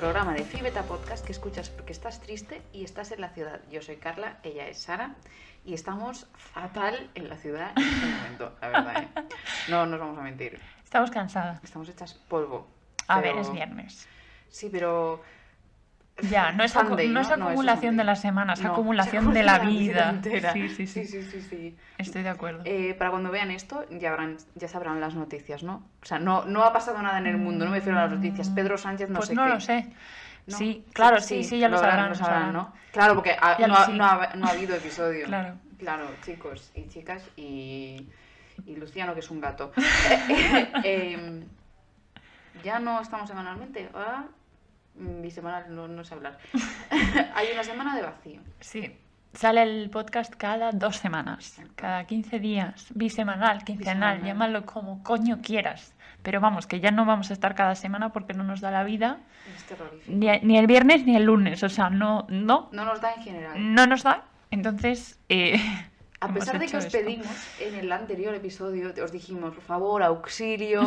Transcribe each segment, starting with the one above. programa de Phi Beta Podcast que escuchas porque estás triste y estás en la ciudad. Yo soy Carla, ella es Sara y estamos fatal en la ciudad en este momento, la verdad, ¿eh? No nos vamos a mentir. Estamos cansadas. Estamos hechas polvo. A ver, es viernes. Sí, pero... Ya, no es acumulación de las semanas, no, acumulación de la vida entera. Sí. Estoy de acuerdo. Para cuando vean esto, ya sabrán las noticias, ¿no? O sea, no ha pasado nada en el mundo, no me refiero a las noticias. Pedro Sánchez no pues sé no qué. Pues no lo sé. ¿No? Sí, claro, sí, ya lo sabrán, ¿no? Claro, porque no ha habido episodio. Claro, chicos y chicas y Luciano, que es un gato. Ya no estamos semanalmente, ahora... Bisemanal no sé hablar. Hay una semana de vacío. Sí, sale el podcast cada 2 semanas. Exacto. Cada 15 días, bisemanal, quincenal, llámalo como coño quieras. Pero vamos, que ya no vamos a estar cada semana porque no nos da la vida. Es terrorífico. Ni el viernes ni el lunes, o sea, no. No nos da en general. No nos da, entonces... A pesar de que os pedimos en el anterior episodio, os dijimos, por favor, auxilio.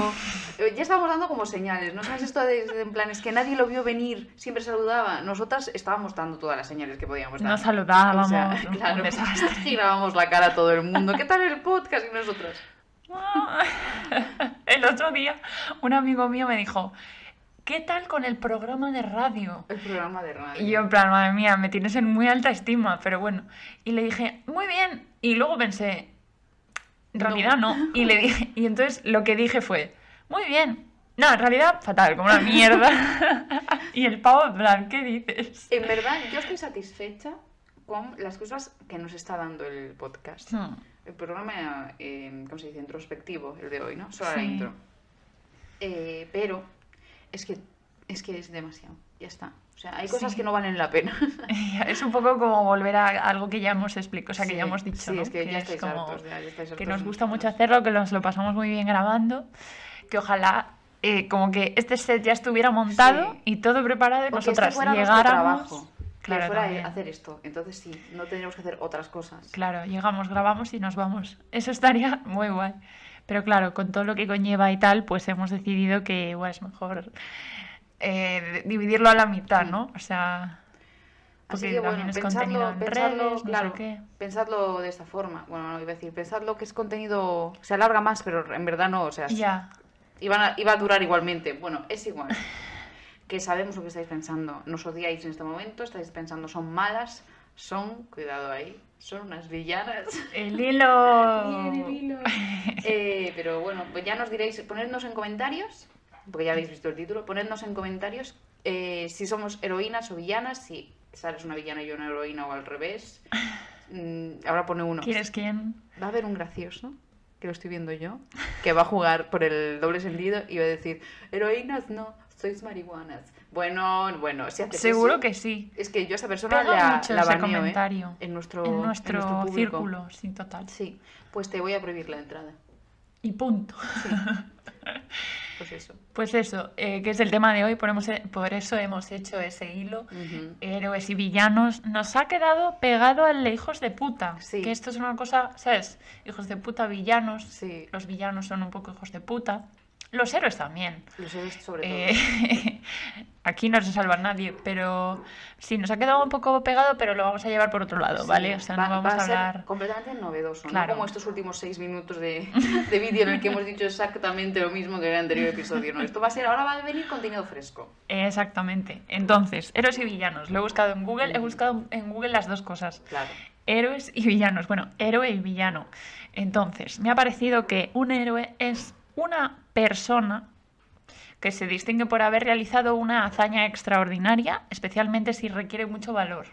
Ya estábamos dando como señales, ¿no? ¿Sabes esto de en plan, es que nadie lo vio venir, siempre saludaba? Nosotras estábamos dando todas las señales que podíamos dar. Nos saludábamos, o sea, claro, girábamos la cara a todo el mundo. ¿Qué tal el podcast? Y nosotras. El otro día, un amigo mío me dijo... ¿Qué tal con el programa de radio? El programa de radio. Y yo en plan, madre mía, me tienes en muy alta estima, pero bueno. Y le dije, muy bien. Y luego pensé, en realidad no. Y le dije, y entonces lo que dije fue, muy bien. No, en realidad, fatal, como una mierda. Y el pavo, en plan, ¿qué dices? En verdad, yo estoy satisfecha con las cosas que nos está dando el podcast. Hmm. El programa, ¿cómo se dice? Introspectivo, el de hoy, ¿no? Solo la intro. Pero... Es que es demasiado, ya está. O sea, hay cosas que no valen la pena. Es un poco como volver a algo que ya hemos explicado, o sea, que ya hemos dicho, sí, ¿no? Es que ya estáis como hartos, ya estáis hartos. Que nos gusta mucho hacerlo, que nos lo pasamos muy bien grabando, que ojalá como que este set ya estuviera montado y todo preparado y nosotras llegáramos... Claro, fuera también. Hacer esto, entonces sí, no tendríamos que hacer otras cosas. Claro, llegamos, grabamos y nos vamos. Eso estaría muy guay. Pero claro, con todo lo que conlleva y tal, pues hemos decidido que bueno, es mejor dividirlo a la mitad, ¿no? O sea, porque así que, también bueno, es contenido en redes, claro, no sé qué. Pensadlo de esta forma. Bueno, no iba a decir, pensadlo que es contenido... Se alarga más, pero en verdad no, o sea... Ya. Iba a durar igualmente. Bueno, es igual. Que sabemos lo que estáis pensando. Nos odiáis en este momento, estáis pensando, son malas, son... Cuidado ahí. Son unas villanas. ¡El hilo! Bien, el hilo. Pero bueno, pues ya nos diréis, ponednos en comentarios, porque ya habéis visto el título, ponednos en comentarios si somos heroínas o villanas, si Sara es una villana y yo una heroína o al revés. Ahora pone uno. ¿Quieres quién? Va a haber un gracioso, que lo estoy viendo yo, que va a jugar por el doble sentido y va a decir, heroínas no, sois marihuanas. Bueno, si haces seguro eso, que sí. Es que yo a esa persona la baneo, en nuestro círculo, sí, total. Sí, pues te voy a prohibir la entrada. Y punto. Sí. Pues eso, que es el tema de hoy, por eso hemos hecho ese hilo, héroes y villanos. Nos ha quedado pegado al hijos de puta, que esto es una cosa, ¿sabes? Hijos de puta, villanos, los villanos son un poco hijos de puta. Los héroes también. Los héroes sobre todo. Aquí no se salva nadie, pero sí, nos ha quedado un poco pegado, pero lo vamos a llevar por otro lado, ¿vale? O sea, no vamos a hablar... Ser completamente novedoso, claro. No como estos últimos 6 minutos de vídeo en el que hemos dicho exactamente lo mismo que en el anterior episodio, ¿no? Esto va a ser, ahora va a venir contenido fresco. Exactamente. Entonces, héroes y villanos. Lo he buscado en Google, las dos cosas. Claro. Héroes y villanos. Bueno, héroe y villano. Entonces, me ha parecido que un héroe es... una persona que se distingue por haber realizado una hazaña extraordinaria, especialmente si requiere mucho valor.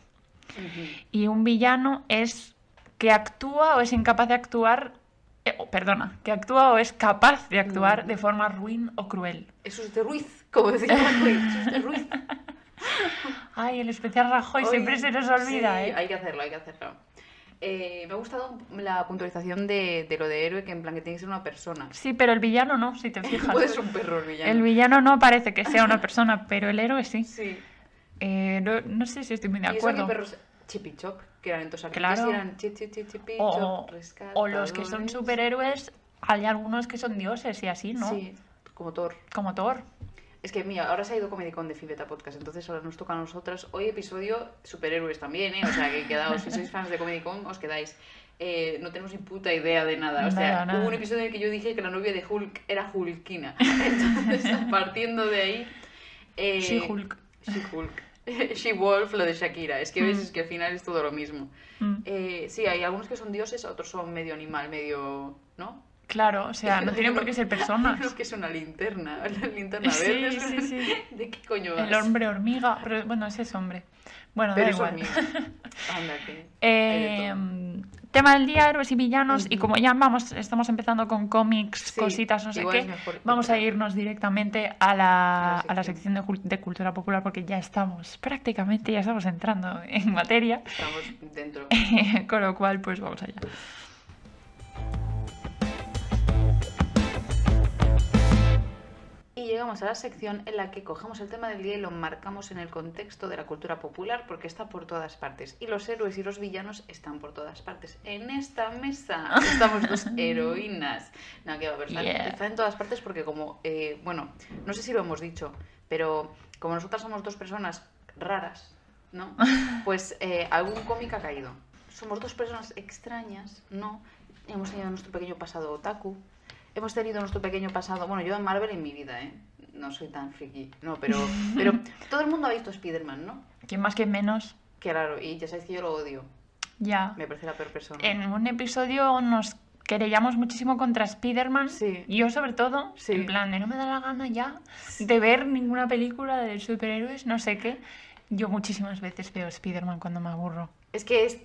Y un villano es que actúa o es incapaz de actuar, que actúa o es capaz de actuar de forma ruin o cruel. Eso es de Ruiz, como decía Rajoy, eso es de Ruiz. Ay, el especial Rajoy. Hoy, siempre se nos olvida, sí, ¿eh? Hay que hacerlo. Me ha gustado la puntualización de lo de héroe, que en plan que tiene que ser una persona. Sí, pero el villano no, si te fijas. Puede ser un perro el villano. El villano no parece que sea una persona, pero el héroe sí. Sí. No sé si estoy muy de acuerdo. Y perros chipichoc, que eran entonces eran chipichoc, rescatadores. O los que son superhéroes, hay algunos que son dioses y así, ¿no? Sí, como Thor. Es que, mira, ahora se ha ido Comedy Con de Phi Beta Podcast, entonces ahora nos toca a nosotras. Hoy episodio superhéroes también, ¿eh? O sea, que quedaos, si sois fans de Comedy Con, os quedáis. No tenemos ni puta idea de nada. O sea, nada. Hubo un episodio en el que yo dije que la novia de Hulk era Hulkina. Entonces, partiendo de ahí... She-Hulk. She-Hulk. She-Wolf, lo de Shakira. Es que ves, es que al final es todo lo mismo. Sí, hay algunos que son dioses, otros son medio animal, medio... ¿no? Claro, o sea, no tienen por qué ser personas. Es que es una linterna, la linterna verde. Sí, sí, sí. ¿De qué coño vas? El hombre hormiga, pero bueno, ese es hombre. Bueno, pero da igual. Anda, que... tema del día, héroes y villanos, y como ya vamos, estamos empezando con cómics, sí, cositas, no sé qué, vamos a irnos directamente a la sección de cultura popular, porque ya estamos prácticamente, ya estamos entrando en materia. Estamos dentro. Con lo cual, pues vamos allá. Y llegamos a la sección en la que cogemos el tema del día y lo marcamos en el contexto de la cultura popular, porque está por todas partes. Y los héroes y los villanos están por todas partes. En esta mesa estamos dos heroínas. No, que va a haber, están en todas partes porque como, bueno, no sé si lo hemos dicho, pero como nosotras somos dos personas raras, ¿no? Pues algún cómic ha caído. Somos dos personas extrañas, ¿no? Hemos tenido nuestro pequeño pasado otaku. Hemos tenido nuestro pequeño pasado... Bueno, yo en Marvel en mi vida, ¿eh? No soy tan friki. No, pero todo el mundo ha visto Spider-Man, ¿no? ¿Quién más, quién menos? Claro, y ya sabéis que yo lo odio. Ya. Me parece la peor persona. En un episodio nos querellamos muchísimo contra Spider-Man. Sí. Y yo sobre todo, en plan, no me da la gana ya de ver ninguna película de superhéroes, no sé qué. Yo muchísimas veces veo Spider-Man cuando me aburro. Es que es...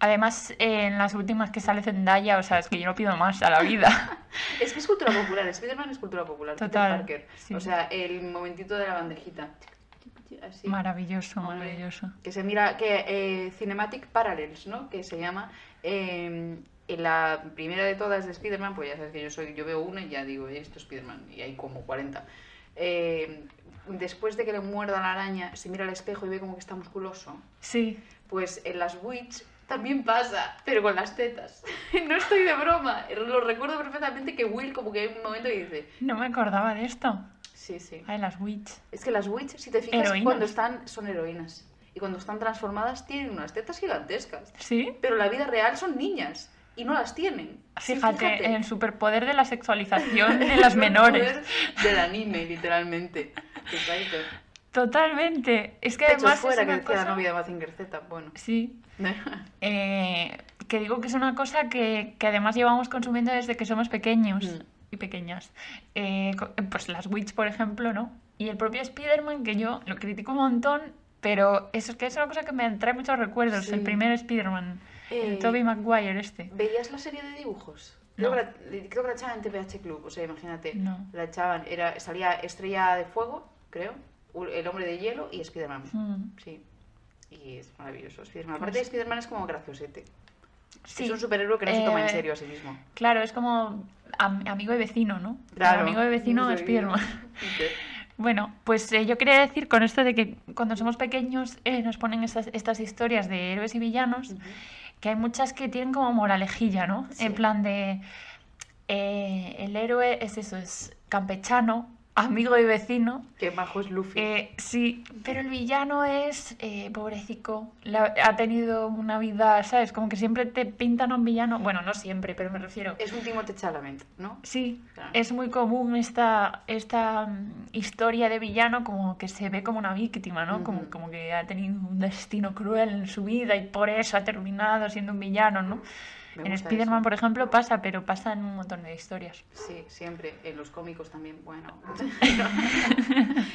Además, en las últimas que sale Zendaya, o sea, es que yo no pido más a la vida. Es que es cultura popular, Spider-Man es cultura popular. Total. Peter Parker. Sí. O sea, el momentito de la bandejita. Así. Maravilloso, hombre, maravilloso. Que se mira, que Cinematic Parallels, ¿no? Que se llama... en la primera de todas de Spider-Man, pues ya sabes que yo veo una y ya digo, esto es Spider-Man, y hay como 40. Después de que le muerda la araña, se mira al espejo y ve como que está musculoso. Sí. Pues en Las Witches también pasa, pero con las tetas. No estoy de broma. Lo recuerdo perfectamente que Will como que hay un momento y dice... No me acordaba de esto. Sí, sí. Ah, Las Witches. Es que Las Witches, si te fijas, heroínas. Cuando están, son heroínas. Y cuando están transformadas tienen unas tetas gigantescas. Sí. Pero en la vida real son niñas. Y no las tienen. Fíjate, el superpoder de la sexualización de las menores. Del anime, literalmente. Exacto. Totalmente. Es que además fuera, es una cosa... la novia de Mazinger Z, bueno. Sí. Que digo que es una cosa que además llevamos consumiendo desde que somos pequeños y pequeñas. Pues las Witch, por ejemplo, ¿no? Y el propio Spider-Man, que yo lo critico un montón, pero eso es que es una cosa que me trae muchos recuerdos. Sí. El primer Spider-Man. El Tobey Maguire este. ¿Veías la serie de dibujos? No. Creo que la echaban en TPH Club, o sea, imagínate. No. La echaban, salía Estrella de Fuego, creo, el Hombre de Hielo y Spider-Man. Sí. Y es maravilloso Spider-Man. Aparte de Spider-Man es como graciosete. Sí. Es un superhéroe que no se toma en serio a sí mismo. Claro, es como amigo y vecino, ¿no? Claro. Amigo y vecino de Spider-Man. Bueno, pues yo quería decir con esto de que cuando somos pequeños nos ponen estas historias de héroes y villanos, que hay muchas que tienen como moralejilla, ¿no? Sí. En plan de... el héroe es eso, es campechano, amigo y vecino. Qué majo es Luffy. Sí, pero el villano es pobrecico, ha tenido una vida, ¿sabes? Como que siempre te pintan a un villano. Bueno, no siempre, pero me refiero... Es un Timothée Chalamet, ¿no? Sí, claro. Es muy común esta historia de villano como que se ve como una víctima, ¿no? Como que ha tenido un destino cruel en su vida y por eso ha terminado siendo un villano, ¿no? En Spider-Man, por ejemplo, pasa, pero pasa en un montón de historias. Sí, siempre. En los cómicos también, bueno.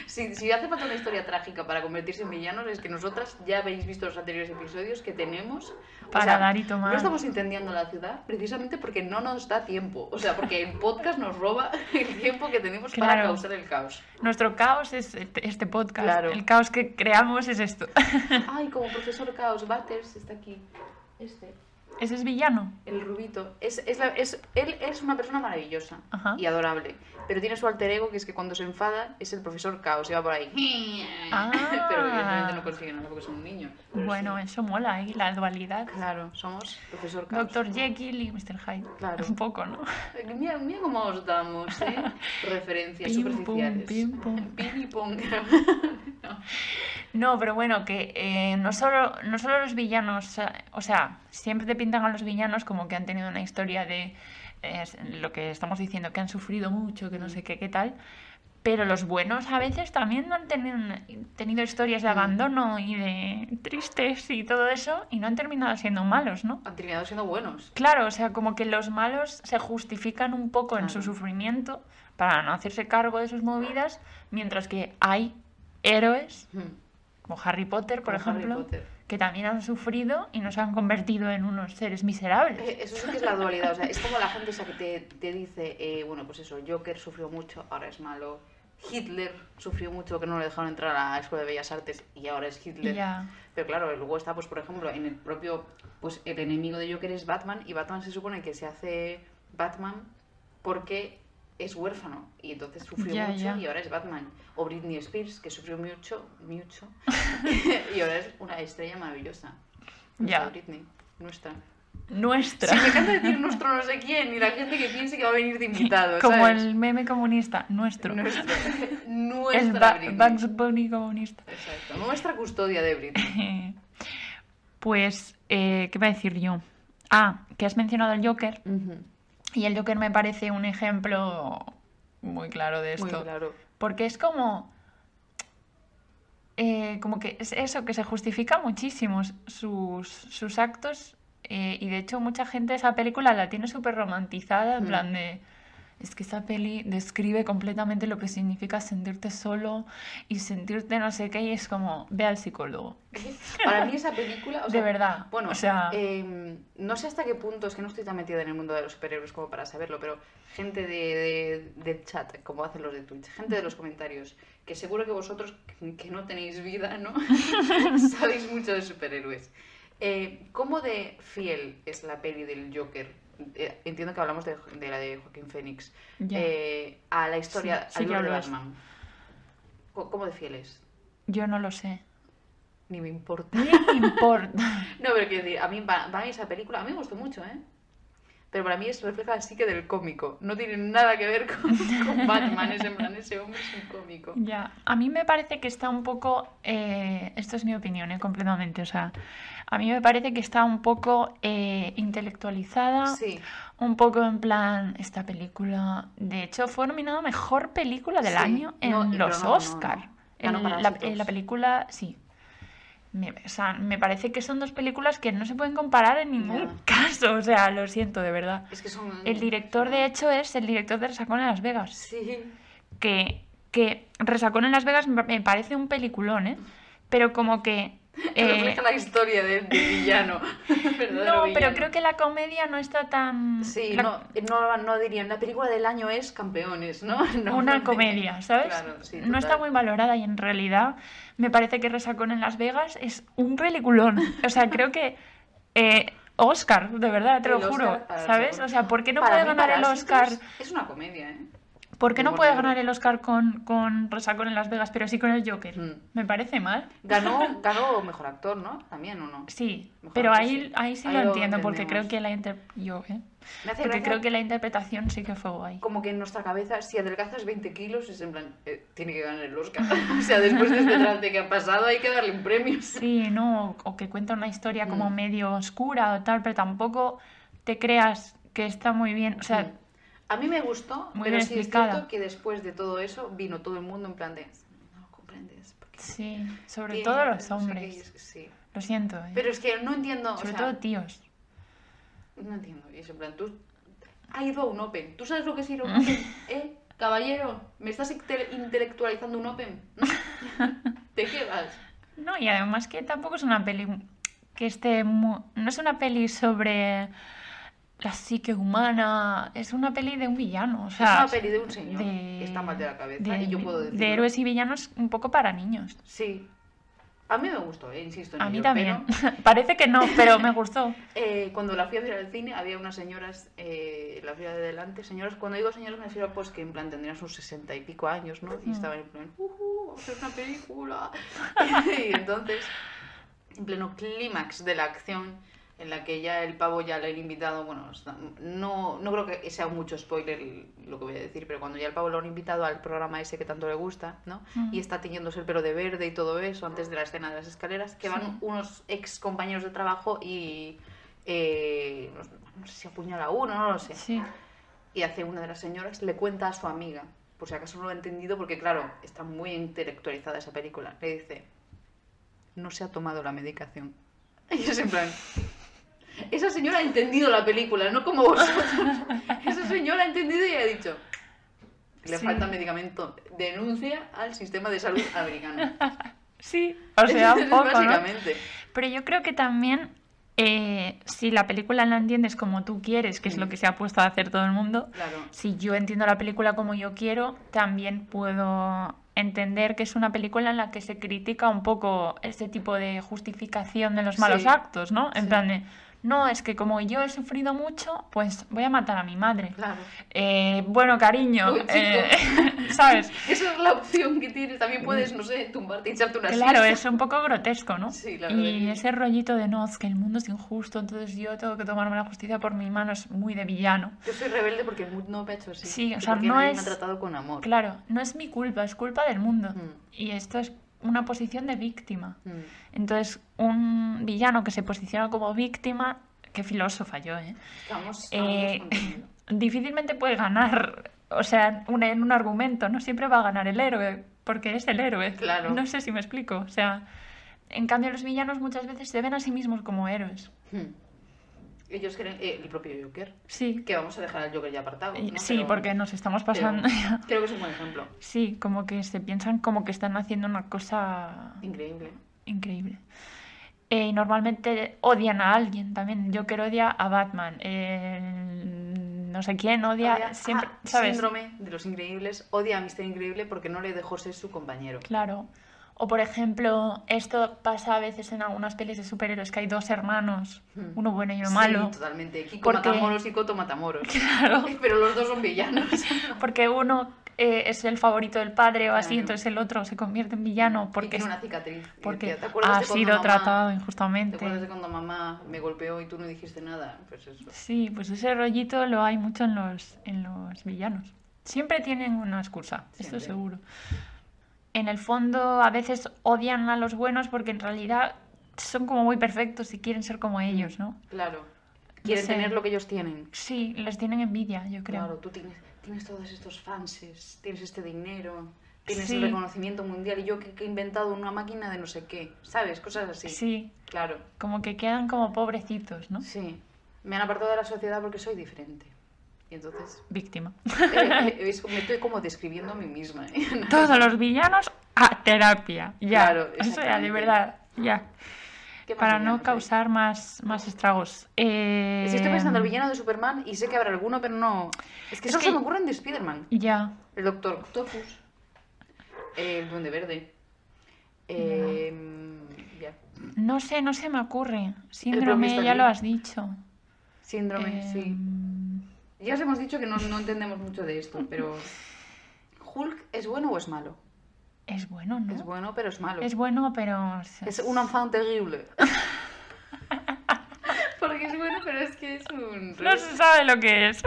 Si hace falta una historia trágica para convertirse en villanos, es que nosotras ya habéis visto los anteriores episodios que tenemos. Para dar y tomar. No estamos entendiendo la ciudad precisamente porque no nos da tiempo. O sea, porque el podcast nos roba el tiempo que tenemos para causar el caos. Nuestro caos es este podcast. Claro. El caos que creamos es esto. Ay, como Profesor Caos, Butters está aquí. Ese es villano. El rubito. Él es una persona maravillosa. Ajá. Y adorable. Pero tiene su alter ego, que es que cuando se enfada es el profesor Caos y va por ahí. Ah. Pero evidentemente no consigue nada porque es un niño. Bueno, sí. Eso mola, ¿eh? La dualidad. Claro, somos profesor Caos. Doctor Jekyll y Mr. Hyde. Claro. Un poco, ¿no? Mira, mira cómo os damos, ¿eh? Referencias pim, superficiales. Pim, pum, pim, pum. No. No, pero bueno, que no solo los villanos, o sea, siempre te pintan a los villanos como que han tenido una historia de lo que estamos diciendo, que han sufrido mucho, que no sé qué tal, pero los buenos a veces también han tenido historias de abandono y de tristes y todo eso, y no han terminado siendo malos, ¿no? Han terminado siendo buenos. Claro, o sea, como que los malos se justifican un poco en su sufrimiento para no hacerse cargo de sus movidas, mientras que hay héroes... como Harry Potter, por ejemplo, que también han sufrido y nos han convertido en unos seres miserables. Eso sí que es la dualidad, o sea, es como la gente esa que te dice, bueno, pues eso, Joker sufrió mucho, ahora es malo, Hitler sufrió mucho, que no le dejaron entrar a la Escuela de Bellas Artes y ahora es Hitler. Yeah. Pero claro, luego está, pues por ejemplo, en el propio, pues el enemigo de Joker es Batman, y Batman se supone que se hace Batman porque... es huérfano y entonces sufrió mucho y ahora es Batman. O Britney Spears, que sufrió mucho y ahora es una estrella maravillosa. Nuestra Britney, nuestra. Sí, me encanta decir nuestro no sé quién y la gente que piense que va a venir de invitado, ¿sabes? Como el meme comunista, nuestro. Nuestra Britney. Bugs Bunny comunista. Exacto, nuestra custodia de Britney. Pues, ¿qué voy a decir yo? Ah, que has mencionado al Joker. Y el Joker me parece un ejemplo muy claro de esto. Muy claro. Porque es como que es eso, que se justifica muchísimo sus actos. Y de hecho, mucha gente esa película la tiene súper romantizada, en plan de... Es que esa peli describe completamente lo que significa sentirte solo y sentirte no sé qué, y es como, ve al psicólogo. Para mí esa película... O sea, de verdad. Bueno, o sea... no sé hasta qué punto, es que no estoy tan metida en el mundo de los superhéroes como para saberlo, pero gente de chat, como hacen los de Twitch, gente de los comentarios, que seguro que vosotros, que no tenéis vida, ¿no? Sabéis mucho de superhéroes. ¿Cómo de fiel es la peli del Joker? Entiendo que hablamos de la de Joaquín Phoenix, a la historia, sí, al libro de Batman. ¿Cómo de fieles? Yo no lo sé. Ni me importa. Ni me importa. No, pero quiero decir, para mí esa película, a mí me gustó mucho, ¿eh? Pero para mí es refleja el psique del cómico. No tiene nada que ver con Batman, es en plan, ese hombre es un cómico. Ya, a mí me parece que está un poco... esto es mi opinión, completamente. O sea, a mí me parece que está un poco intelectualizada. Sí. Un poco en plan, esta película... De hecho, fue nominada Mejor Película del Año en los Oscar. En la película, sí. O sea, me parece que son dos películas que no se pueden comparar en ningún caso. O sea, lo siento, de verdad. Es que son... El director, de hecho, es el director de Resacón en Las Vegas. Sí. Que Resacón en Las Vegas me parece un peliculón, ¿eh? Pero como que... refleja la historia de villano. No, villano. Pero creo que la comedia no está tan... Sí, no dirían, la película del año es Campeones, ¿no? Una comedia, ¿sabes? Claro, sí, no está muy valorada y en realidad me parece que Resacón en Las Vegas es un peliculón. O sea, creo que... Oscar, de verdad, te lo juro, ¿sabes? O sea, ¿por qué no puede ganar el Oscar? Es una comedia, ¿eh? ¿Por qué no puede ganar el Oscar con Resacón en Las Vegas, pero sí con el Joker? Me parece mal. Ganó Mejor Actor, ¿no? También, ¿o no? Sí, mejor pero actor, ahí sí ahí lo entiendo, lo porque creo que la interpretación sí que fue guay. Como que en nuestra cabeza, si adelgazas 20 kilos, es en plan, tiene que ganar el Oscar. O sea, después de este trance que ha pasado, hay que darle un premio. Sí, no, o que cuenta una historia como medio oscura o tal, pero tampoco te creas que está muy bien, o sea... A mí me gustó, muy pero sí explicada. Es cierto que después de todo eso vino todo el mundo en plan de... No lo comprendes. Sí, sobre todo los hombres. No sé qué, sí. Lo siento. Pero es que no entiendo... Sobre todo tíos. No entiendo. Y es en plan, tú... Ha ido a un Open. ¿Tú sabes lo que es ir a un Open? Caballero, ¿me estás intelectualizando un Open? ¿Te quedas? No, y además que tampoco es una peli... que esté no es una peli sobre... la psique humana, es una peli de un villano, o sea, es una peli de un señor que está mal de la cabeza, y yo puedo decir de héroes y villanos un poco para niños. Sí, A mí me gustó, insisto. En a ello, mí también. Pero... Parece que no, pero me gustó. Cuando la fui a ver al cine, había unas señoras, la fila de delante, señoras, cuando digo señoras me refiero pues que en plan tendrían sus 60 y pico años, ¿no? Y estaban en plan, vamos a hacer una película. Y entonces, en pleno clímax de la acción, en la que ya el pavo ya le han invitado, bueno, no creo que sea mucho spoiler lo que voy a decir, pero cuando ya el pavo lo han invitado al programa ese que tanto le gusta, ¿no? Y está tiñéndose el pelo de verde y todo eso antes de la escena de las escaleras, que van unos ex compañeros de trabajo y no sé si apuñala a uno, no lo sé. Sí. Y hace una de las señoras, le cuenta a su amiga, por si acaso no lo ha entendido, porque claro, está muy intelectualizada esa película, le dice, no se ha tomado la medicación. Y es en plan... Esa señora ha entendido la película, no como vosotros. Esa señora ha entendido y ha dicho, le falta medicamento. Denuncia al sistema de salud americano. Sí, o sea, un poco, básicamente, ¿no? Pero yo creo que también, si la película la entiendes como tú quieres, que es lo que se ha puesto a hacer todo el mundo, claro. Si yo entiendo la película como yo quiero, también puedo... entender que es una película en la que se critica un poco este tipo de justificación de los malos actos, ¿no? En plan de, no, es que como yo he sufrido mucho, pues voy a matar a mi madre. Claro. Bueno, cariño, ¿sabes? Esa es la opción que tienes. También puedes, no sé, tumbarte y echarte una siesta. Claro, es un poco grotesco, ¿no? Sí, la verdad. Y ese rollito de, no, es que el mundo es injusto, entonces yo tengo que tomarme la justicia por mi mano, es muy de villano. Yo soy rebelde porque el mundo me ha hecho así. Sí, o sea, no es... me ha tratado con amor. Claro, no es mi culpa, es culpa del mundo. Y esto es... una posición de víctima. Entonces, un villano que se posiciona como víctima, qué filósofa yo, ¿eh? Difícilmente puede ganar, o sea, en un argumento, no siempre va a ganar el héroe, porque es el héroe. Claro. No sé si me explico. O sea, en cambio, los villanos muchas veces se ven a sí mismos como héroes. Ellos creen, el propio Joker. Sí. Que vamos a dejar al Joker ya apartado, ¿no? Sí, pero, porque nos estamos pasando. Creo que es un buen ejemplo. Sí, como que se piensan como que están haciendo una cosa... increíble. Increíble. Normalmente odian a alguien también. Joker odia a Batman. No sé quién odia siempre, ¿sabes? Síndrome de los Increíbles odia a Mr. Increíble porque no le dejó ser su compañero. Claro. O, por ejemplo, esto pasa a veces en algunas pelis de superhéroes, que hay dos hermanos, uno bueno y uno malo. Sí, totalmente. Kiko Matamoros y Coto Matamoros. Claro. Pero los dos son villanos. Porque uno es el favorito del padre o así, claro. Entonces el otro se convierte en villano porque... y tiene una cicatriz. Porque ha sido tratado injustamente. ¿Te acuerdas de cuando mamá me golpeó y tú no dijiste nada? Pues eso. Sí, pues ese rollito lo hay mucho en los villanos. Siempre tienen una excusa, esto seguro. En el fondo a veces odian a los buenos porque en realidad son como muy perfectos y quieren ser como ellos, ¿no? Claro. Quieren tener lo que ellos tienen. Sí, les tienen envidia, yo creo. Claro, tú tienes todos estos fanses, tienes este dinero, tienes el reconocimiento mundial y yo que he inventado una máquina de no sé qué, ¿sabes? Cosas así. Sí. Claro. Como que quedan como pobrecitos, ¿no? Sí. Me han apartado de la sociedad porque soy diferente. Y entonces... víctima. Me estoy como describiendo a mí misma, ¿eh? Todos los villanos a terapia. Ya. Claro, o sea, de verdad, ya. Para no causar más estragos. Es que estoy pensando el villano de Superman y sé que habrá alguno, pero no... Es que se me ocurren de Spider-Man. Ya. El Doctor Octopus. El Duende Verde. Ya. No se me ocurre. Síndrome, ya lo has dicho. Síndrome, sí. Ya os hemos dicho que no entendemos mucho de esto, pero... ¿Hulk es bueno o es malo? Es bueno, ¿no? Es bueno, pero es malo. Es bueno, pero... es un enfant terrible. Porque es bueno, pero es que es un... no se sabe lo que es.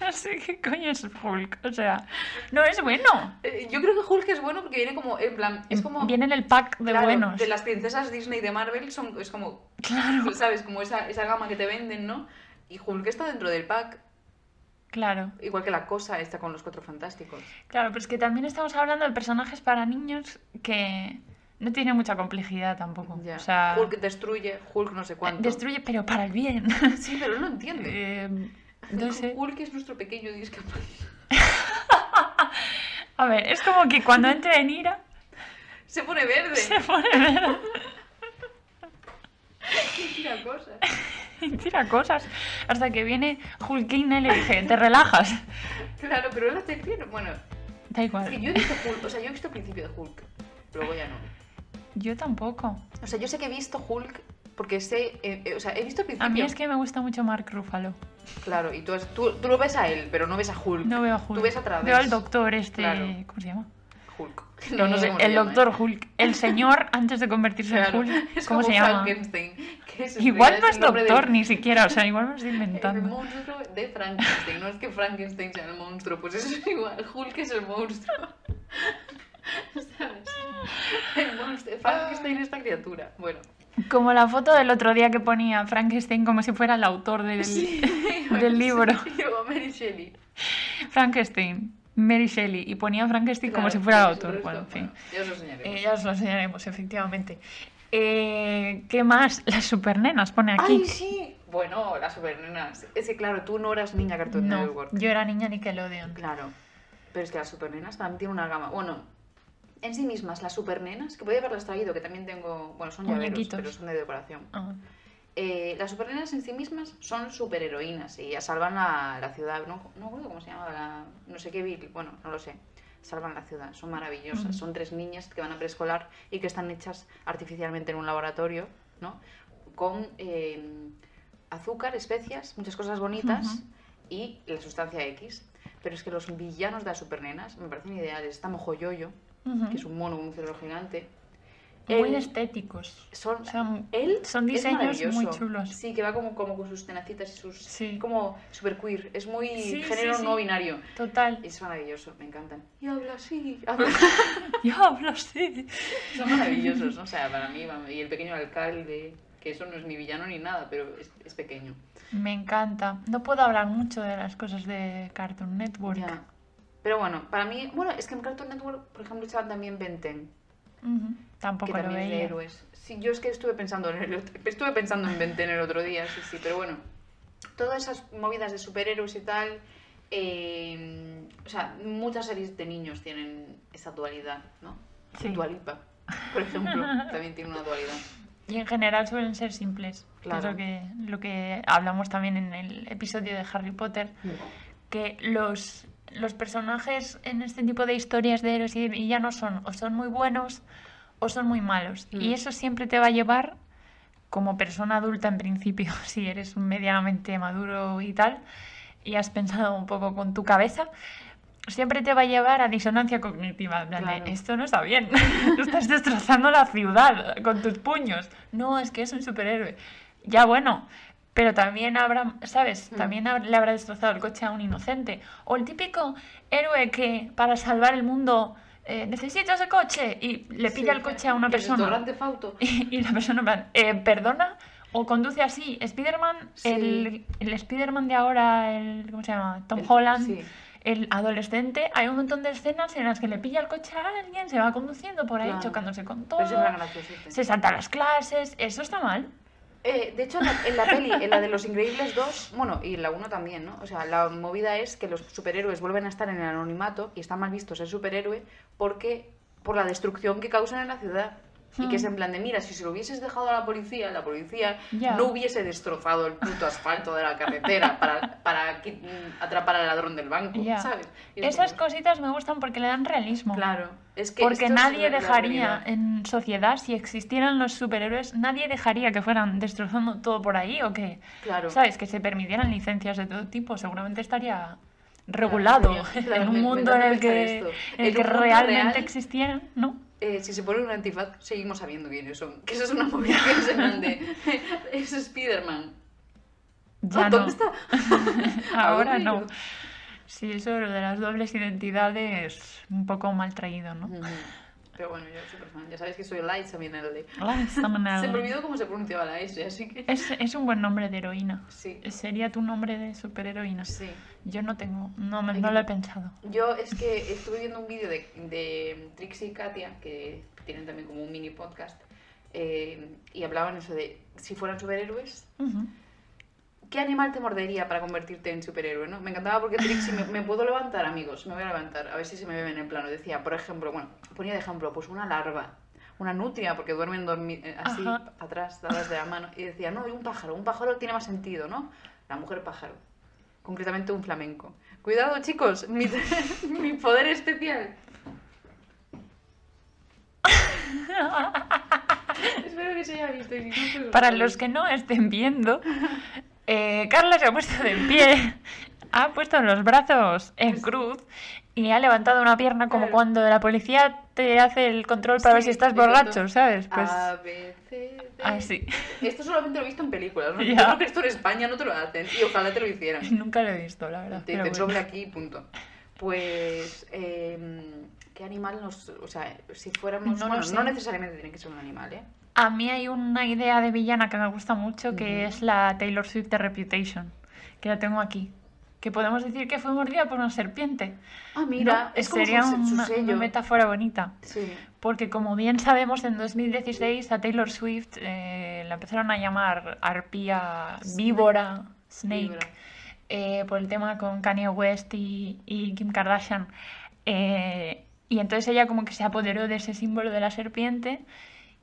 No sé qué coño es Hulk, o sea... no es bueno. Yo creo que Hulk es bueno porque viene como... en plan, es como... viene en el pack de buenos. De las princesas Disney de Marvel son, es como... claro. ¿Sabes? Como esa gama que te venden, ¿no? Y Hulk está dentro del pack. Claro. Igual que la cosa está con los 4 fantásticos. Claro, pero es que también estamos hablando de personajes para niños que no tienen mucha complejidad tampoco. O sea, Hulk destruye, Hulk no sé cuánto. Destruye, pero para el bien. Sí, pero no entiende. Entonces... Hulk es nuestro pequeño discapacitado. A ver, es como que cuando entra en ira... se pone verde. Se pone verde. Y tira cosas. Hasta que viene Hulkina y le dice, te relajas. Claro, pero él hace bien. Bueno, da igual. Es que yo he visto Hulk, o sea, yo he visto el principio de Hulk. luego ya no. Yo tampoco. O sea, yo sé que he visto Hulk porque sé... o sea, he visto el principio. A mí es que me gusta mucho Mark Ruffalo. Claro, y tú lo ves a él, pero no ves a Hulk. No veo a Hulk. Tú ves a través. Veo al doctor este... Claro. ¿Cómo se llama? Hulk. No, no sé cómo el doctor Hulk. El señor antes de convertirse claro, en Hulk. ¿Cómo se llama? Igual no es doctor de... ni siquiera, o sea, igual me estoy inventando. El monstruo de Frankenstein. No es que Frankenstein sea el monstruo, pues eso es igual. Hulk es el monstruo. ¿Sabes? El monstruo. Frankenstein es esta criatura. Bueno. Como la foto del otro día que ponía Frankenstein como si fuera el autor del, sí, del libro. Sí, o Mary Shelley. Frankenstein. Mary Shelley, y ponía Frankenstein claro, como si fuera el autor. Bueno, en fin. Bueno, ya os lo enseñaremos. Ya os lo enseñaremos, efectivamente. ¿Qué más? Las Supernenas, pone aquí. ¡Ay, sí! Bueno, las Supernenas. Es que, claro, tú no eras niña Cartoon Network. No, yo era niña Nickelodeon. Claro. Pero es que las Supernenas también tienen una gama. Bueno, en sí mismas, las Supernenas, que podía haberlas traído, que también tengo... Bueno, son llaveros, pero son de decoración. Ah. Las supernenas en sí mismas son superheroínas y salvan la ciudad. No recuerdo cómo se llamaba la... No sé qué vil, bueno, no lo sé. Salvan la ciudad, son maravillosas. Son tres niñas que van a preescolar y que están hechas artificialmente en un laboratorio, ¿no? Con azúcar, especias, muchas cosas bonitas y la sustancia X. Pero es que los villanos de las supernenas me parecen ideales. Está Mojoyoyo, que es un mono con un cerebro gigante. Muy estéticos. Son diseños muy chulos. Sí, que va como con sus tenacitas y sus... Sí. Como super queer. Es muy género no binario. Total. Es maravilloso, me encantan. Y habla así. Son maravillosos, ¿no? O sea, para mí, y el pequeño alcalde, que eso no es ni villano ni nada, pero es pequeño. Me encanta. No puedo hablar mucho de las cosas de Cartoon Network. Ya. Pero bueno, para mí... Bueno, es que en Cartoon Network, por ejemplo, estaban también Ben 10. Tampoco que también lo veía. Héroes. Sí, yo es que estuve pensando en Ben 10 el otro día, sí, pero bueno, todas esas movidas de superhéroes y tal, o sea, muchas series de niños tienen esa dualidad, ¿no? Sí. Dualipa, por ejemplo, también tiene una dualidad. Y en general suelen ser simples, claro. Es lo que hablamos también en el episodio de Harry Potter, que los personajes en este tipo de historias de héroes y villanos son muy buenos o son muy malos. Y eso siempre te va a llevar, como persona adulta en principio, si eres medianamente maduro y tal, y has pensado un poco con tu cabeza, siempre te va a llevar a disonancia cognitiva. Claro. Esto no está bien, estás destrozando la ciudad con tus puños. No, es que es un superhéroe. Ya bueno... Pero también habrá, ¿sabes? También le habrá destrozado el coche a un inocente. O el típico héroe que para salvar el mundo necesito ese coche y le pilla el coche a una persona. Y la persona en plan, perdona, o conduce así. Spider-Man, el Spider-Man de ahora, ¿cómo se llama? Tom Holland, el adolescente. Hay un montón de escenas en las que le pilla el coche a alguien, se va conduciendo por ahí, chocándose con todo. Se salta a las clases. Eso está mal. De hecho, en la peli, en la de Los Increíbles 2, bueno, y en la 1 también, ¿no? O sea, la movida es que los superhéroes vuelven a estar en el anonimato y está mal visto ser superhéroe porque por la destrucción que causan en la ciudad. Y que es en plan de, mira, si se lo hubieses dejado a la policía no hubiese destrozado el puto asfalto de la carretera para atrapar al ladrón del banco, ¿sabes? Esas cositas me gustan porque le dan realismo. Claro. Es que porque nadie dejaría en sociedad, si existieran los superhéroes, nadie dejaría que fueran destrozando todo por ahí o que, ¿sabes? Que se permitieran licencias de todo tipo, seguramente estaría... regulado en un mundo en el que realmente existieran, ¿no? Si se pone un antifaz, seguimos sabiendo quiénes son. Que eso es una movida que se mande. Es Spider-Man. Ya no. ¿Dónde está? Ahora no. Sí, eso de las dobles identidades, un poco mal traído, ¿no? Pero bueno, yo súper fan. Ya sabéis que soy Light Saminelli. Se me olvidó cómo se pronunciaba la S, así que... Es un buen nombre de heroína. Sí. Sería tu nombre de superheroína. Sí. Yo no tengo... No lo he pensado. Yo es que estuve viendo un vídeo de Trixie y Katia, que tienen también como un mini podcast, y hablaban eso de si fueran superhéroes... ¿Qué animal te mordería para convertirte en superhéroe, no? Me encantaba porque Trixie, me puedo levantar, amigos, me voy a levantar, a ver si se me ven en plano. Decía, por ejemplo, bueno, ponía de ejemplo, pues una larva, una nutria, porque duermen así, atrás, dadas de la mano. Y decía, no, un pájaro tiene más sentido, ¿no? La mujer pájaro, concretamente un flamenco. Cuidado, chicos, mi poder especial. Espero que se haya visto. Y si no, para los que no estén viendo, Carla se ha puesto de pie, ha puesto los brazos en cruz y ha levantado una pierna como cuando la policía te hace el control para ver si estás borracho, ¿sabes? Pues a veces. Así. Esto solamente lo he visto en películas, ¿no? Yo creo que esto en España no te lo hacen y ojalá te lo hicieran. Nunca lo he visto, la verdad. Te bueno. Sobre aquí, punto. Pues, ¿qué animal nos...? O sea, si fuéramos... No, bueno, no necesariamente tiene que ser un animal, ¿eh? A mí hay una idea de villana que me gusta mucho, que es la Taylor Swift de Reputation, que la tengo aquí. Que podemos decir que fue mordida por una serpiente. Ah, mira, ¿no? Es como sería una metáfora bonita. Sí. Porque como bien sabemos, en 2016 a Taylor Swift la empezaron a llamar arpía, víbora, snake, por el tema con Kanye West y Kim Kardashian. Y entonces ella como que se apoderó de ese símbolo de la serpiente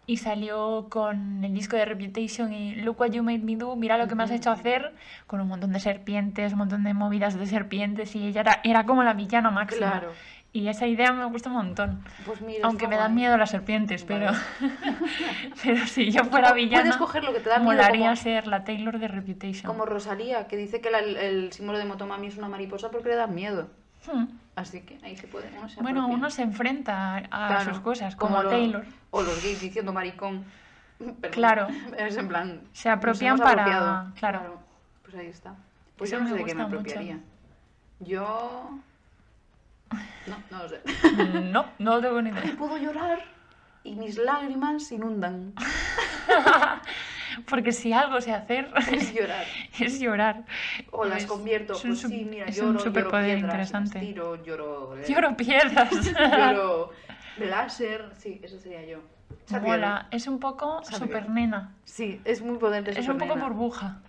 y salió con el disco de Reputation y Look What You Made Me Do, mira lo que me has hecho hacer, con un montón de serpientes, un montón de movidas de serpientes, y ella era como la villana máxima. Claro. Y esa idea me gusta un montón. Pues mira, aunque me dan miedo las serpientes, pero pero si yo fuera villana, coger lo que te da miedo, molaría como... ser la Taylor de Reputation. Como Rosalía, que dice que el símbolo de Motomami es una mariposa porque le da miedo. Así que ahí se puede, ¿no? Bueno, uno se enfrenta a sus cosas, como Taylor. O los gays diciendo maricón. Perdón. Claro. Es en plan... Se apropian para... Claro. Claro. Pues ahí está. Pues eso yo no sé de qué me apropiaría. Mucho. Yo... No lo sé. No lo tengo ni idea. Puedo llorar y mis lágrimas se inundan. Porque si algo sé hacer... Es llorar. Es llorar. O las convierto. Pues sí, mira, lloro, superpoder interesante. Tiro, lloro piedras. Lloro láser. Sí, eso sería yo. Mola. Es un poco Supernena. Sí, es muy potente. Es un poco burbuja.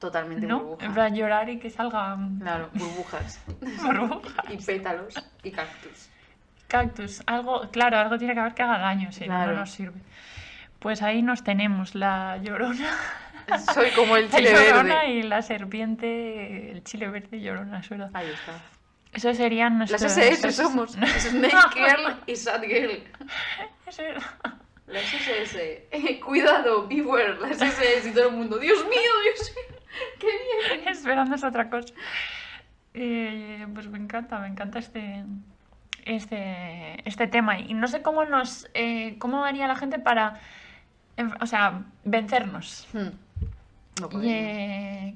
Totalmente, ¿no? Burbuja. En plan, llorar y que salgan... Claro, burbujas. Burbujas. Y pétalos y cactus. Cactus. Algo tiene que haber que haga daño, si no nos sirve. Pues ahí nos tenemos, la llorona. Soy como el chile verde. La llorona verde. Y la serpiente, el chile verde llorona, suena. Ahí está. Eso serían nuestros... Las SS somos. Snake Girl y Sad Girl. Eso es... Las SS. Cuidado, beware, las SS y todo el mundo. ¡Dios mío, Dios mío! ¡Qué bien! Esperando es otra cosa. Pues me encanta este tema. Y no sé cómo cómo haría la gente para... O sea, vencernos. No puedo.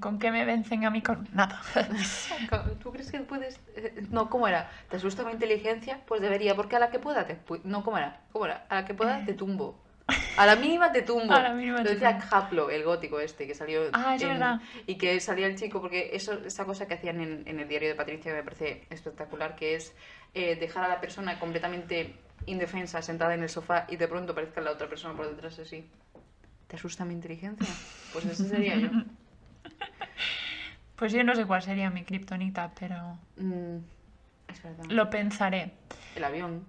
¿Con qué me vencen a mí? Con nada. ¿Tú crees que puedes...? No, ¿cómo era? ¿Te asusta mi inteligencia? Pues debería, porque a la que pueda te... No, ¿cómo era? A la que pueda te tumbo. A la mínima te tumbo. A la mínima te tumbo. Lo decía Haplo, el gótico este, que salió... Ah, es verdad. Y que salía el chico, porque esa cosa que hacían en el diario de Patricia me parece espectacular, que es dejar a la persona completamente indefensa, sentada en el sofá, y de pronto aparezca la otra persona por detrás así. ¿Te asusta mi inteligencia? Pues ese sería yo. Pues yo no sé cuál sería mi kriptonita, pero... es verdad. Lo pensaré. El avión.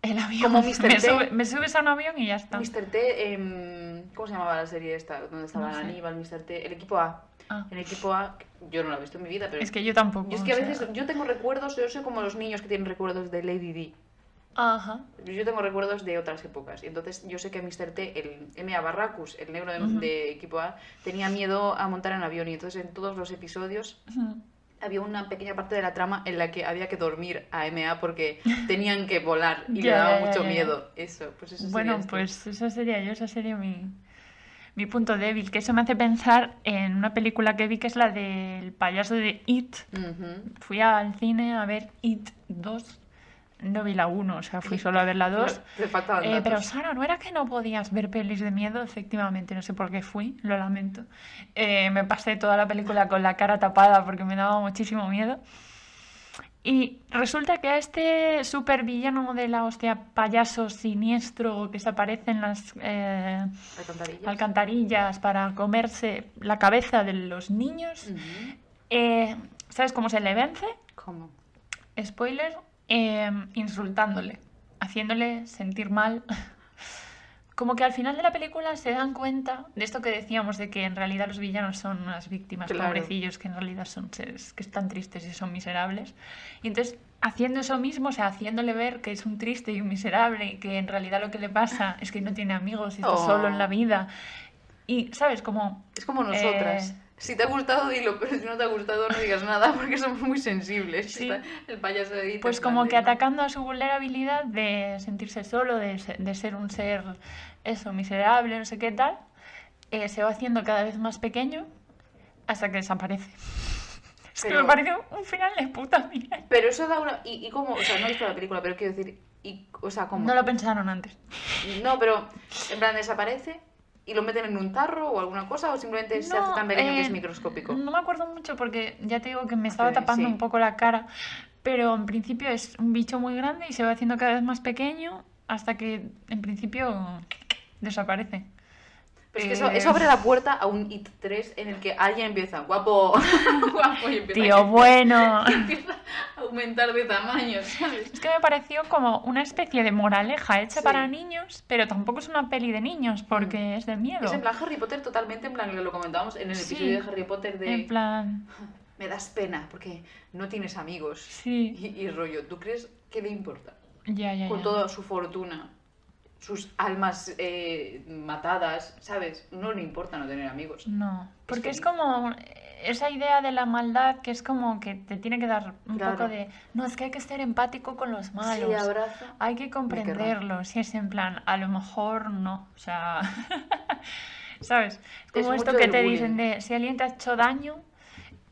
El avión. Como Mr. T. Me subes a un avión y ya está. Mr. T, ¿cómo se llamaba la serie esta? ¿Dónde estaba Aníbal, Mr. T? El equipo A. El equipo A, yo no lo he visto en mi vida, pero... Es que yo tampoco. Yo es que a veces yo tengo recuerdos, yo soy como los niños que tienen recuerdos de Lady D. Ajá. Yo tengo recuerdos de otras épocas. Entonces yo sé que Mr. T, el M.A. Barracus, el negro de equipo A, tenía miedo a montar en avión. Y entonces en todos los episodios había una pequeña parte de la trama en la que había que dormir a M.A. porque tenían que volar y le daba mucho miedo. Eso, pues eso bueno, sería pues eso sería yo, esa sería mi punto débil. Que eso me hace pensar en una película que vi, que es la del payaso de It. Fui al cine a ver It 2. No vi la 1, o sea, fui solo a ver la 2. Pero Sara, ¿no era que no podías ver pelis de miedo? Efectivamente, no sé por qué fui, lo lamento. Me pasé toda la película con la cara tapada porque me daba muchísimo miedo. Y resulta que a este supervillano de la hostia, payaso siniestro que se aparece en las alcantarillas para comerse la cabeza de los niños, ¿sabes cómo se le vence? ¿Cómo? Spoiler... insultándole, haciéndole sentir mal Como que al final de la película se dan cuenta de esto que decíamos, de que en realidad los villanos son unas víctimas, claro, pobrecillos, que en realidad son seres que están tristes y son miserables. Y entonces, haciendo eso mismo, o sea, haciéndole ver que es un triste y un miserable, y que en realidad lo que le pasa es que no tiene amigos y está solo en la vida. Y, ¿sabes? Como... es como nosotras. Si te ha gustado, dilo, pero si no te ha gustado, no digas nada, porque somos muy sensibles. Sí. Está el payaso de It. Pues como que atacando a su vulnerabilidad de sentirse solo, de ser un ser, eso, miserable, no sé qué tal, se va haciendo cada vez más pequeño hasta que desaparece. Es que me parece un final de puta mierda. Pero eso da una... ¿Y cómo? O sea, no he visto la película, pero quiero decir... Y, o sea, ¿cómo? No lo pensaron antes. No, pero en plan, desaparece... ¿Y lo meten en un tarro o alguna cosa? ¿O simplemente no, se hace tan pequeño que es microscópico? No me acuerdo mucho porque ya te digo que me estaba tapando un poco la cara. Pero en principio es un bicho muy grande y se va haciendo cada vez más pequeño hasta que en principio desaparece. Pero es que eso abre la puerta a un It 3 en el que alguien empieza guapo, guapo y empieza, tío bueno, y empieza a aumentar de tamaño, ¿sabes? Es que me pareció como una especie de moraleja hecha para niños, pero tampoco es una peli de niños porque es de miedo. Es en plan Harry Potter totalmente, en plan lo comentábamos en el episodio de Harry Potter de... en plan... me das pena porque no tienes amigos. Sí. Y rollo, ¿tú crees que le importa? Con toda su fortuna, sus almas matadas, ¿sabes? No le importa no tener amigos. No, porque es como esa idea de la maldad que es como que te tiene que dar un poco de... No, es que hay que ser empático con los malos. Sí, abraza. Hay que comprenderlos. Si es en plan, a lo mejor no. O sea, ¿sabes? Es como esto que te dicen de si alguien te ha hecho daño,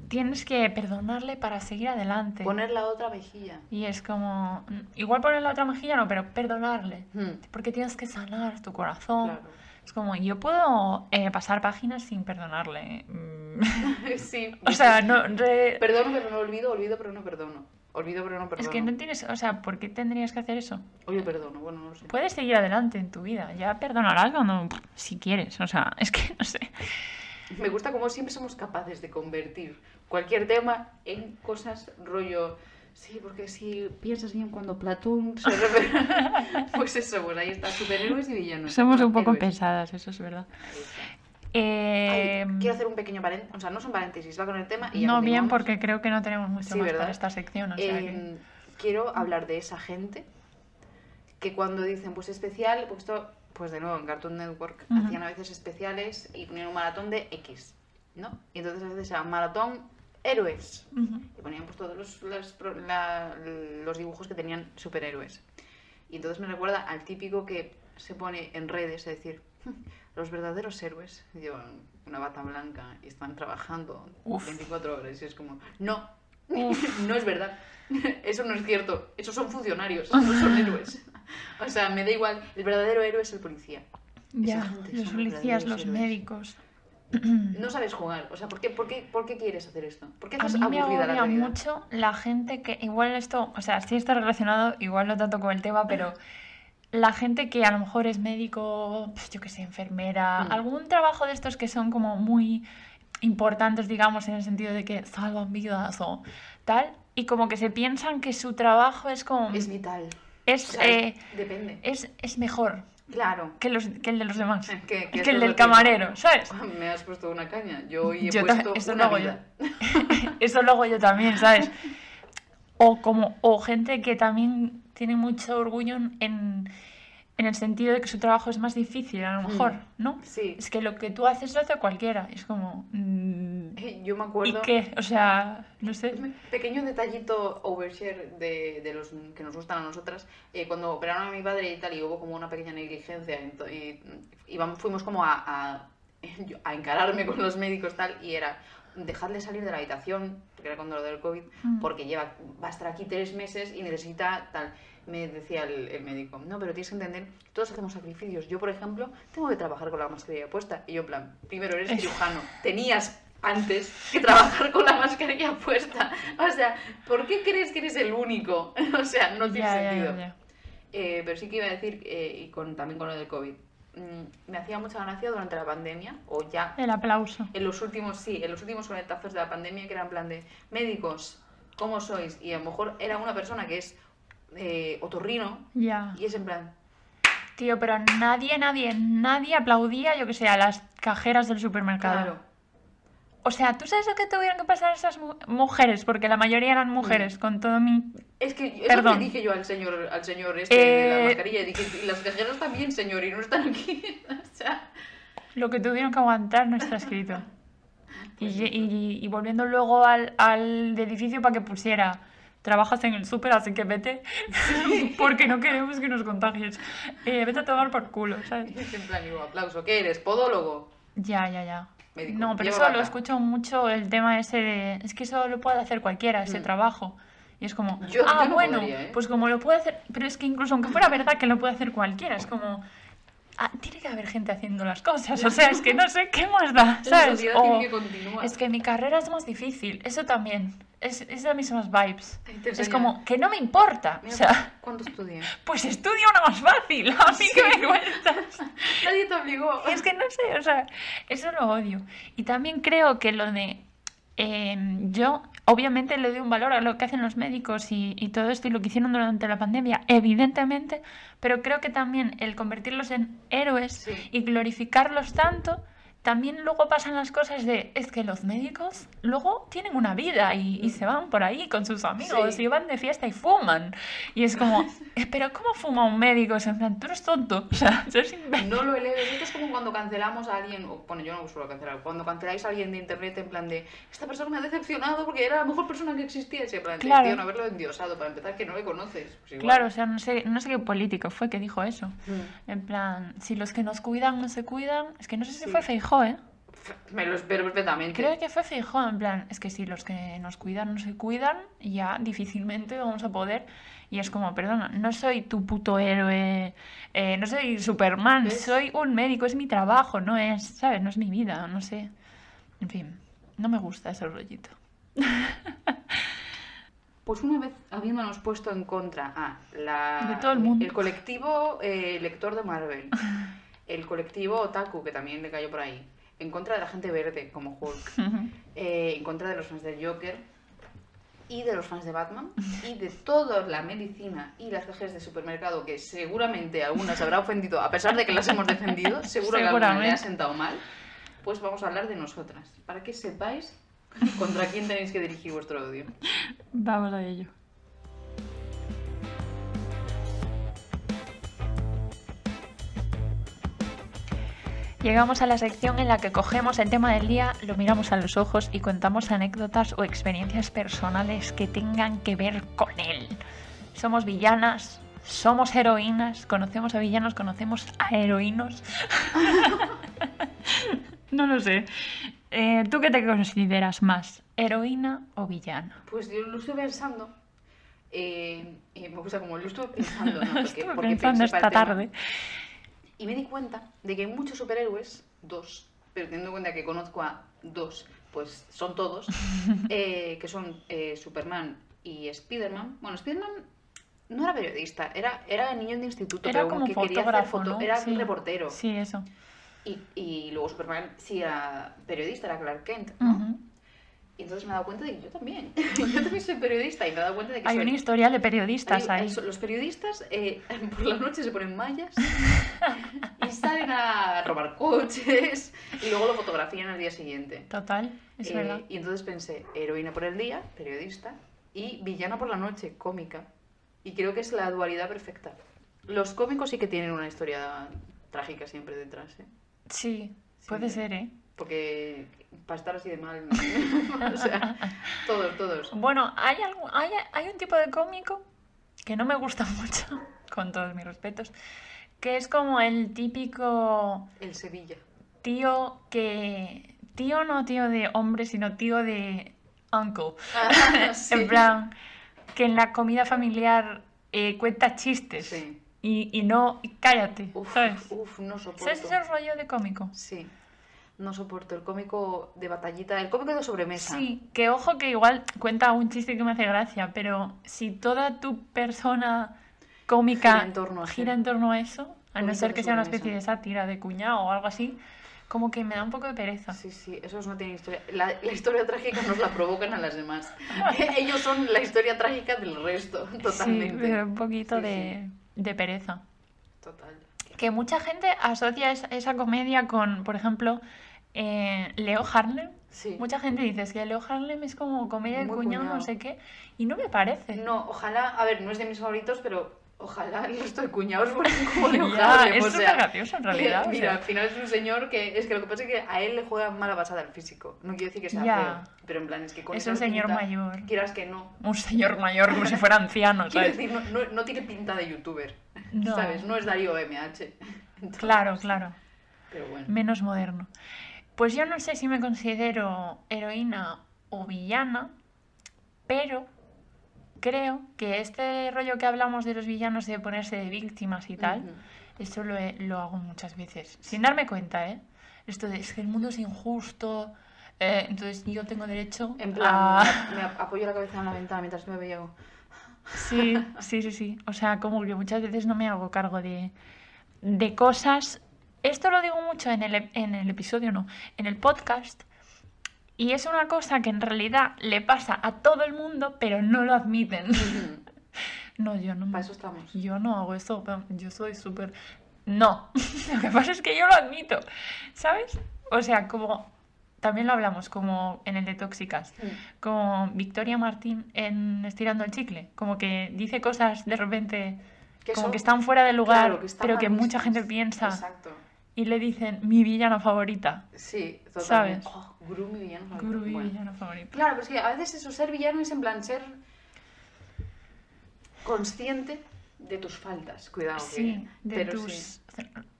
tienes que perdonarle para seguir adelante. Poner la otra mejilla. Y es como... igual poner la otra mejilla no, pero perdonarle. Porque tienes que sanar tu corazón. Claro. Es como, yo puedo pasar páginas sin perdonarle. Sí. O sea, no... Perdono, pero no olvido. Olvido, pero no perdono. Olvido, pero no perdono. Es que no tienes... O sea, ¿por qué tendrías que hacer eso? Oye, perdono. Bueno, no lo sé. Puedes seguir adelante en tu vida. Ya perdonarás cuando... si quieres. O sea, es que no sé... Me gusta cómo siempre somos capaces de convertir cualquier tema en cosas rollo... Sí, porque si piensas bien cuando Platón se refiere... pues eso, pues ahí está, superhéroes y villanos. Somos un poco pesadas, eso es verdad. Ay, quiero hacer un pequeño paréntesis, o sea, no son paréntesis, va con el tema y ya no, continuamos. Bien, porque creo que no tenemos mucho más para esta sección. O sea que... Quiero hablar de esa gente que cuando dicen, pues especial, pues esto... Pues de nuevo, en Cartoon Network hacían a veces especiales y ponían un maratón de X, ¿no? Y entonces a veces era maratón héroes. Y ponían pues todos los dibujos que tenían superhéroes. Y entonces me recuerda al típico que se pone en redes, es decir, los verdaderos héroes llevan una bata blanca y están trabajando 24 horas. Y es como, no, no es verdad. Eso no es cierto. Esos son funcionarios, no son héroes. O sea, me da igual. El verdadero héroe es el policía. Ya, los policías, los médicos. No sabes jugar. O sea, ¿por qué quieres hacer esto? ¿Por qué haces aburrida la realidad? A mí me agobia mucho la gente que... Igual esto... O sea, sí está relacionado, igual no tanto con el tema, pero... La gente que a lo mejor es médico, pues yo que sé, enfermera... Algún trabajo de estos que son como muy importantes, digamos, en el sentido de que salvan vidas o tal. Y como que se piensan que su trabajo es como... es vital. Es, o sea, depende. Es mejor que el de los demás. Que el del camarero, ¿sabes? Me has puesto una caña. Yo hoy he puesto una vida. Eso lo hago yo también, ¿sabes? O gente que también tiene mucho orgullo en el sentido de que su trabajo es más difícil, a lo mejor, ¿no? Sí. Es que lo que tú haces lo hace cualquiera. Es como... yo me acuerdo... ¿Y qué? O sea, no sé... Pequeño detallito overshare de los que nos gustan a nosotras. Cuando operaron a mi padre y tal, y hubo como una pequeña negligencia, fuimos como a encararme con los médicos tal, y era... dejarle salir de la habitación, porque era cuando lo del COVID, porque va a estar aquí 3 meses y necesita tal. Me decía el médico, no, pero tienes que entender, todos hacemos sacrificios. Yo, por ejemplo, tengo que trabajar con la mascarilla puesta. Y yo, en plan, primero eres cirujano, tenías antes que trabajar con la mascarilla puesta. O sea, ¿por qué crees que eres el único? O sea, no tiene sentido. Pero sí que iba a decir, y también con lo del COVID, me hacía mucha gracia durante la pandemia o ya... El aplauso. En los últimos conectazos de la pandemia, que eran en plan de médicos, ¿cómo sois? Y a lo mejor era una persona que es otorrino y es en plan... Tío, pero nadie aplaudía, yo que sé, a las cajeras del supermercado. Claro. O sea, ¿tú sabes lo que tuvieron que pasar esas mujeres? Porque la mayoría eran mujeres, sí. Con todo mi... Es que eso le dije yo al señor este de la mascarilla. Dije, las cajeras también, señor, y no están aquí. O sea... Lo que tuvieron que aguantar no está escrito. Y volviendo luego al edificio para que pusiera... Trabajas en el súper, así que vete, sí. Porque no queremos que nos contagies. Vete a tomar por culo, ¿sabes? En plan, digo, aplauso. ¿Qué eres, podólogo? Ya. Médico. No, pero eso vaca. Lo escucho mucho, el tema ese de... Es que eso lo puede hacer cualquiera, ese trabajo. Y es como, yo no bueno, podría, ¿eh? Pues como lo puede hacer... Pero es que incluso aunque fuera verdad que lo puede hacer cualquiera, es como... Ah, tiene que haber gente haciendo las cosas, o sea, es que no sé qué más da, ¿sabes? La tiene que continuar. Es que mi carrera es más difícil, eso también, es las mismas vibes. Es como, que no me importa, mira, o sea... ¿Cuánto estudias? Pues estudio una más fácil, a mí sí. Que me cuentas. Nadie te obligó. Es que no sé, o sea, eso lo odio. Y también creo que lo de... yo, obviamente, le doy un valor a lo que hacen los médicos y todo esto y lo que hicieron durante la pandemia, evidentemente, pero creo que también el convertirlos en héroes sí. Y glorificarlos tanto, también luego pasan las cosas de, es que los médicos luego tienen una vida y se van por ahí con sus amigos sí. Y van de fiesta y fuman. Y es como, pero ¿cómo fuma un médico? Es en plan, tú eres tonto. O sea, no lo eleves. Es como cuando cancelamos a alguien, o, bueno, yo no suelo cancelar, cuando canceláis a alguien de internet en plan de, esta persona me ha decepcionado porque era la mejor persona que existía. Ese plan de, claro. Tío, no haberlo endiosado, para empezar, que no le conoces. Pues claro, o sea, no sé qué político fue que dijo eso. Mm. En plan, si los que nos cuidan no se cuidan, es que no sé si sí. Fue Feijóo. ¿Eh? Me lo espero perfectamente. Creo que fue fijo, en plan, es que si los que nos cuidan no se cuidan, ya difícilmente vamos a poder. Y es como, perdona, no soy tu puto héroe, no soy Superman, ¿ves? Soy un médico, es mi trabajo, no es, ¿sabes? No es mi vida, no sé. En fin, no me gusta ese rollito. Pues una vez habiéndonos puesto en contra de todo el mundo. El colectivo lector de Marvel... El colectivo otaku, que también le cayó por ahí, en contra de la gente verde, como Hulk, uh-huh. En contra de los fans del Joker, y de los fans de Batman, y de toda la medicina y las cajas de supermercado, que seguramente algunas habrá ofendido, a pesar de que las hemos defendido, seguro que alguna le ha sentado mal, pues vamos a hablar de nosotras, para que sepáis contra quién tenéis que dirigir vuestro odio. Vamos a ello. Llegamos a la sección en la que cogemos el tema del día, lo miramos a los ojos y contamos anécdotas o experiencias personales que tengan que ver con él. Somos villanas, somos heroínas, conocemos a villanos, conocemos a heroínos. No lo sé. ¿Tú qué te consideras más, heroína o villana? Pues yo lo estoy pensando. Me gusta como lo estuve pensando, ¿no? Porque pensando esta tarde. Y me di cuenta de que hay muchos superhéroes, dos, pero teniendo en cuenta que conozco a dos, pues son todos, que son Superman y Spider-Man. Bueno, Spider-Man no era periodista, era niño de instituto, era pero como que quería hacer foto, ¿no? Era sí. Un reportero. Sí, eso. Y luego Superman sí era periodista, era Clark Kent, ¿no? Uh-huh. Y entonces me he dado cuenta de que yo también soy periodista y me he dado cuenta de que hay un historial de periodistas ahí. Los periodistas por la noche se ponen mallas y salen a robar coches y luego lo fotografían al día siguiente. Total, es verdad. Y entonces pensé, heroína por el día, periodista, y villana por la noche, cómica. Y creo que es la dualidad perfecta. Los cómicos sí que tienen una historia trágica siempre detrás, ¿eh? Sí, siempre. Puede ser, ¿eh? Porque para estar así de mal, ¿no? O sea, todos. Bueno, hay un tipo de cómico que no me gusta mucho, con todos mis respetos, que es como el típico... El Sevilla. Tío que... Tío no tío de hombre, sino tío de uncle. Ah, sí. En plan, que en la comida familiar cuenta chistes. Sí. Y no... Cállate, uf, ¿sabes? Uf, no soporto. ¿Sabes ese rollo de cómico? Sí. No soporto el cómico de batallita, el cómico de sobremesa. Sí, que ojo que igual cuenta un chiste que me hace gracia, pero si toda tu persona cómica gira en torno a eso, a no ser que sea una especie de sátira de cuñado o algo así, como que me da un poco de pereza. Sí, esos no tienen historia. La historia trágica nos la provocan a las demás. Ellos son la historia trágica del resto, totalmente. Sí, pero un poquito de pereza. Total. que mucha gente asocia esa comedia con, por ejemplo, Leo Harlem. Sí. Mucha gente dice, es que Leo Harlem es como comedia del cuñado, no sé qué, y no me parece. No, ojalá, a ver, no es de mis favoritos, pero ojalá los estoy cuñados fueran como Leo Harlem. Es súper gracioso en realidad. Que, mira, al final es un señor que, es que lo que pasa es que a él le juega mala pasada el físico. No quiero decir que sea feo, pero en plan es que con es un señor mayor. Quieras que no. Un señor mayor, como si fuera anciano, ¿sabes? Quiero decir, no tiene pinta de youtuber, no. ¿Sabes? No es Darío MH. Entonces, claro. Pero bueno. Menos moderno. Pues yo no sé si me considero heroína o villana, pero creo que este rollo que hablamos de los villanos de ponerse de víctimas y tal, esto lo hago muchas veces, sin darme cuenta, ¿eh? Esto de, es que el mundo es injusto, entonces yo tengo derecho en plan, me apoyo la cabeza en la ventana mientras me veo. Sí. O sea, como que muchas veces no me hago cargo de cosas. Esto lo digo mucho en el episodio, no, en el podcast. Y es una cosa que en realidad le pasa a todo el mundo, pero no lo admiten. No, yo no. Para eso estamos. Yo no hago eso, yo soy súper... No, lo que pasa es que yo lo admito, ¿sabes? O sea, como... También lo hablamos, como en el de Tóxicas, como Victoria Martín en Estirando el Chicle. Como que dice cosas de repente, que como son... que están fuera de lugar, claro, que pero que mucha gente piensa... Exacto. Y le dicen, mi villana favorita. Sí, totalmente. ¿Sabes? Oh, Gru, mi villana favorita. Gru, mi villana favorita. Claro, pero es que a veces eso, ser villano es en plan ser consciente de tus faltas. Cuidado. Sí, que... de pero tus